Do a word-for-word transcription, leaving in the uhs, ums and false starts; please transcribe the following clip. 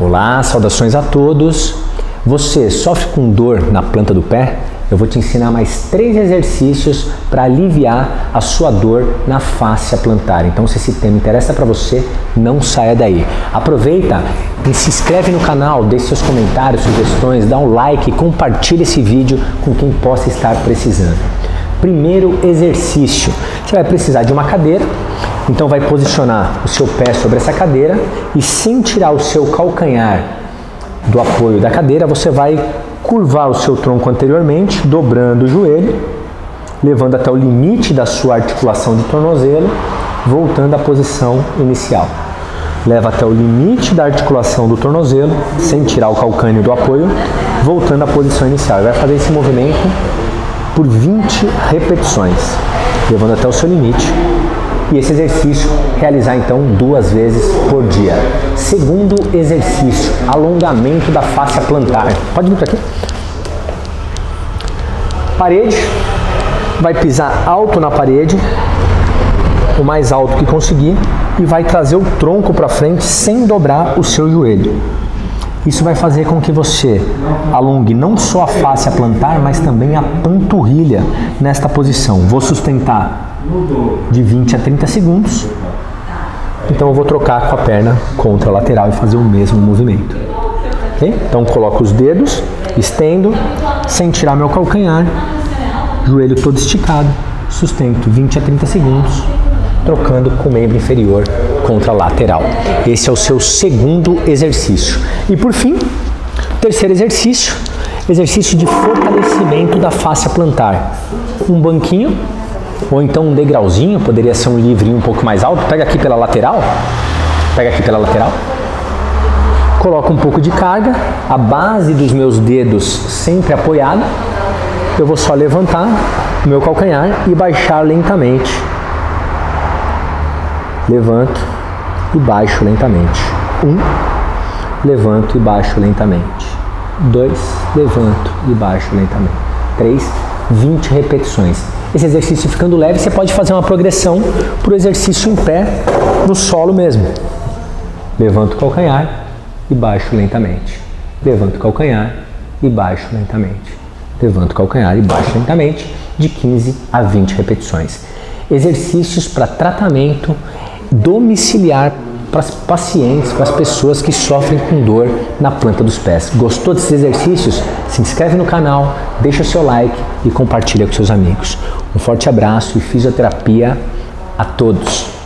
Olá, saudações a todos. Você sofre com dor na planta do pé? Eu vou te ensinar mais três exercícios para aliviar a sua dor na fáscia plantar. Então, se esse tema interessa para você, não saia daí. Aproveita e se inscreve no canal, deixe seus comentários, sugestões, dá um like, compartilha esse vídeo com quem possa estar precisando. Primeiro exercício, você vai precisar de uma cadeira, então vai posicionar o seu pé sobre essa cadeira e sem tirar o seu calcanhar do apoio da cadeira, você vai curvar o seu tronco anteriormente, dobrando o joelho, levando até o limite da sua articulação de tornozelo, voltando à posição inicial. Leva até o limite da articulação do tornozelo, sem tirar o calcânio do apoio, voltando à posição inicial. Vai fazer esse movimento por vinte repetições, levando até o seu limite. E esse exercício realizar então duas vezes por dia. Segundo exercício, alongamento da fáscia plantar. Pode vir para aqui. Parede, vai pisar alto na parede, o mais alto que conseguir, e vai trazer o tronco para frente sem dobrar o seu joelho. Isso vai fazer com que você alongue não só a fáscia plantar, mas também a panturrilha nesta posição. Vou sustentar de vinte a trinta segundos, então eu vou trocar com a perna contralateral e fazer o mesmo movimento, okay? Então coloco os dedos, estendo, sem tirar meu calcanhar, joelho todo esticado, sustento vinte a trinta segundos, trocando com o membro inferior contralateral. Esse é o seu segundo exercício. E por fim, terceiro exercício, exercício de fortalecimento da fáscia plantar. Um banquinho, ou então um degrauzinho, poderia ser um livrinho um pouco mais alto, pega aqui pela lateral, pega aqui pela lateral, coloca um pouco de carga, a base dos meus dedos sempre apoiada, eu vou só levantar o meu calcanhar e baixar lentamente, levanto e baixo lentamente, um, levanto e baixo lentamente, dois, levanto e baixo lentamente, três, vinte repetições. Esse exercício ficando leve, você pode fazer uma progressão para o exercício em pé, no solo mesmo. Levanto o calcanhar e baixo lentamente. Levanto o calcanhar e baixo lentamente. Levanto o calcanhar e baixo lentamente, de quinze a vinte repetições. Exercícios para tratamento domiciliar para os pacientes, para as pessoas que sofrem com dor na planta dos pés. Gostou desses exercícios? Se inscreve no canal, deixa o seu like e compartilha com seus amigos. Um forte abraço e fisioterapia a todos!